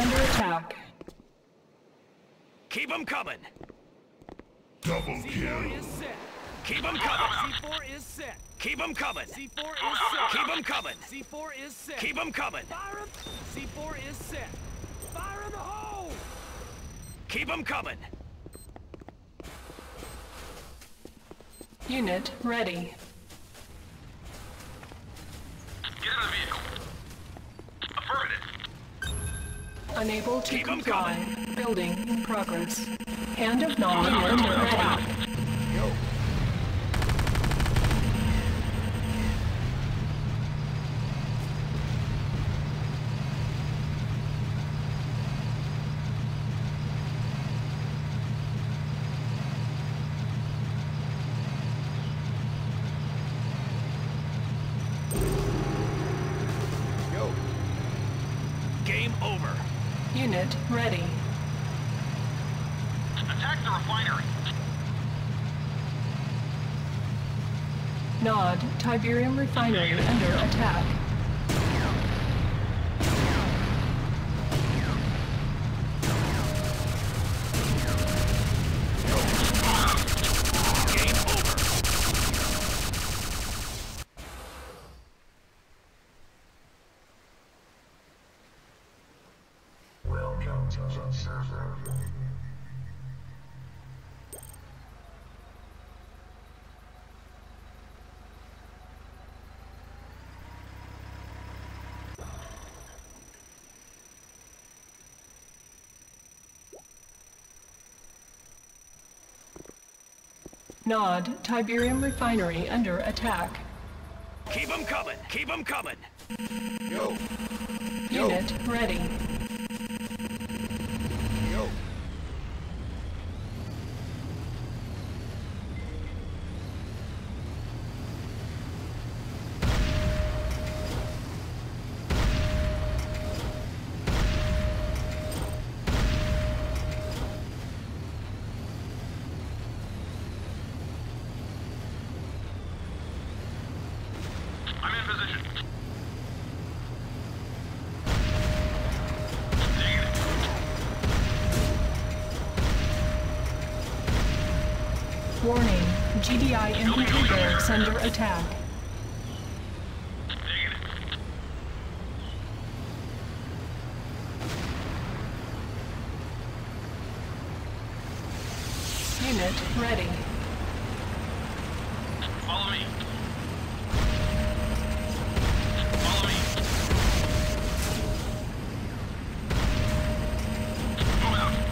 under attack. Keep them coming. Double kill. Keep them coming. C4 is set. Keep them coming. C4 is set. Keep them coming. C4 is set. Keep them coming. Fire them. C4 is set. Fire in the hole. Keep them coming. Unit ready. Get in the vehicle. Affirmative. Unable to comply. Building in progress. Hand of Nod and ready. Yo. Unit ready. Attack the refinery. Nod, Tiberium refinery under attack. Nod, Tiberium refinery under attack. Keep them coming. Keep them coming. Yo. Yo. Unit ready. Yo. Warning, GDI infantry barracks under attack. Unit ready. Follow me. Follow me. Move out.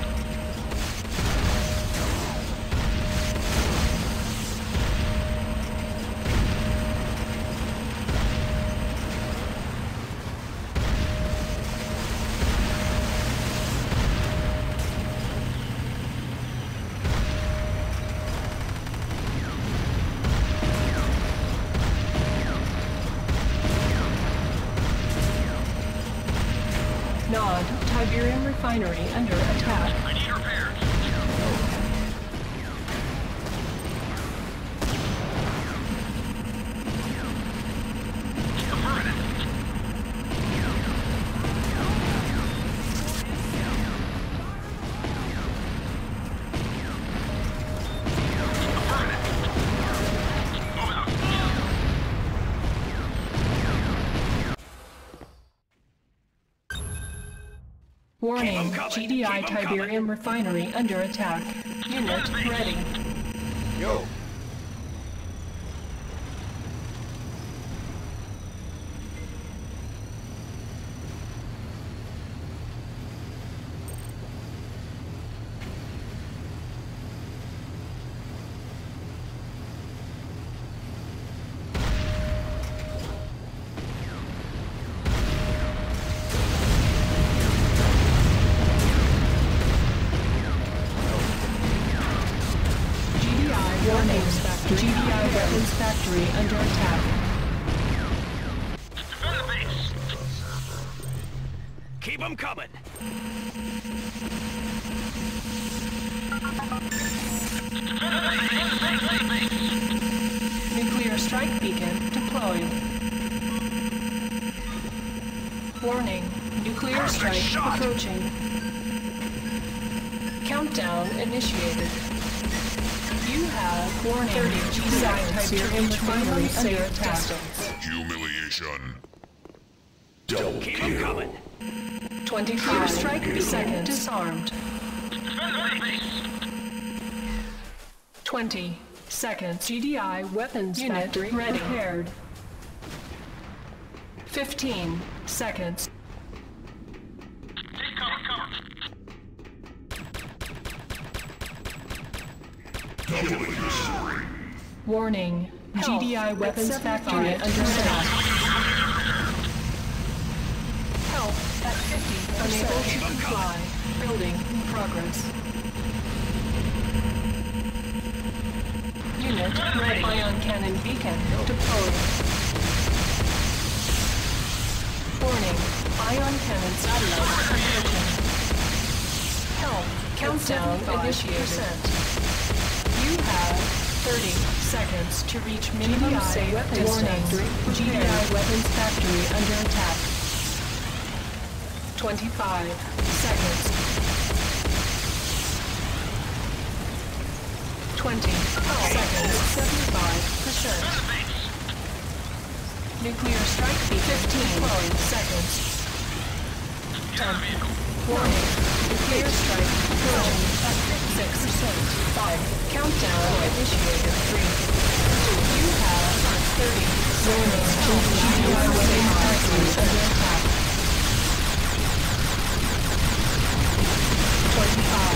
Nod, Tiberium refinery under attack. I need repairs. Warning, GDI Tiberium refinery under attack. Unit ready. Yo. GDI weapons factory under attack. Defend the base. Keep them coming. Nuclear strike beacon deployed. Warning. Nuclear strike approaching. Countdown initiated. You have 430 GDI refinery under attack. Humiliation. Double kill. 25 strike per second disarmed. 20 seconds. GDI weapons unit ready. Prepared. 15 seconds. Take cover. Warning. GDI weapons factory understaffed. Unable to comply. Building in progress. Unit ready. Ion cannon beacon deployed. Warning. Ion cannon satellite approaching. Help. Countdown initiated. You have 30 seconds to reach minimum safe distance. Warning. GDI weapons factory under attack. 25 seconds. 20 seconds. 75%. Nuclear strike. 15 seconds. 10. Warning. Nuclear strike. Growing at 6%. 5. Countdown initiated. 3. You have 30 seconds. You are within 5 seconds of your attack. 25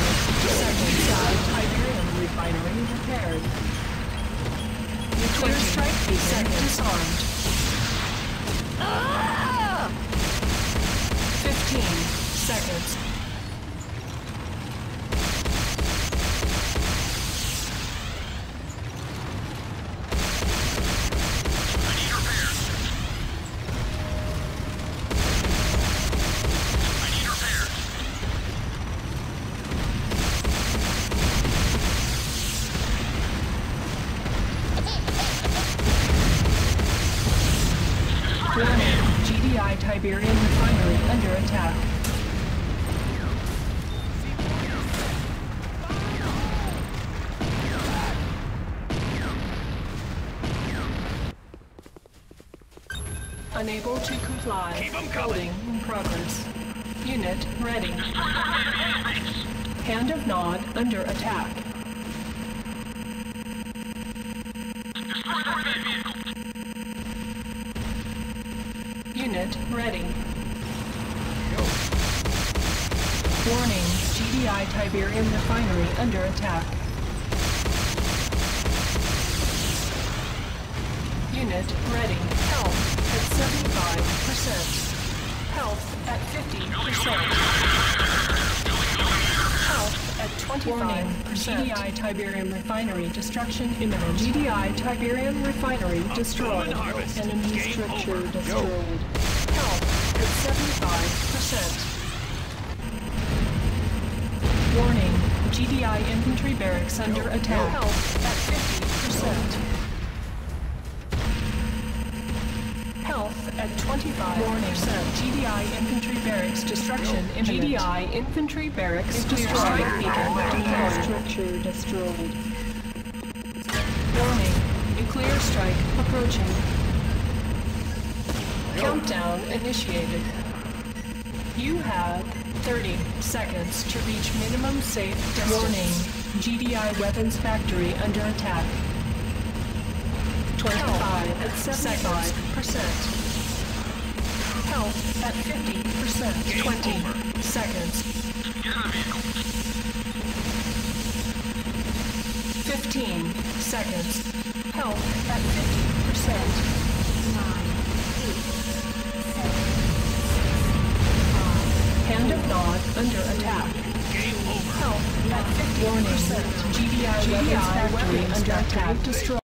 seconds. Tiberium refinery repaired. Nuclear strike beacon disarmed. 15 seconds. Unable to comply. Coding in progress. Unit ready. Hand of Nod under attack. Unit ready. Warning. GDI Tiberium refinery under attack. Unit ready. Help. At 75%. Health at 50%. Health at 25%. GDI Tiberium refinery destruction imminent. GDI Tiberium refinery destroyed. Enemy structure destroyed. Health at 75%. Warning. GDI infantry barracks under attack. Health at 50%. At 25%. GDI infantry barracks destruction imminent. GDI infantry barracks destroyed. Strike beacon nuclear structure destroyed. Warning. Nuclear strike approaching. Countdown initiated. You have 30 seconds to reach minimum safe distance. Warning. GDI weapons factory under attack. 25 at 75%. Health at 50%. 20 seconds. 15 seconds. Health at 50%. 9, 8, 7. Hand of Nod under attack. Game over. Health at 50%. GDI weapons factory under attack. Destroy.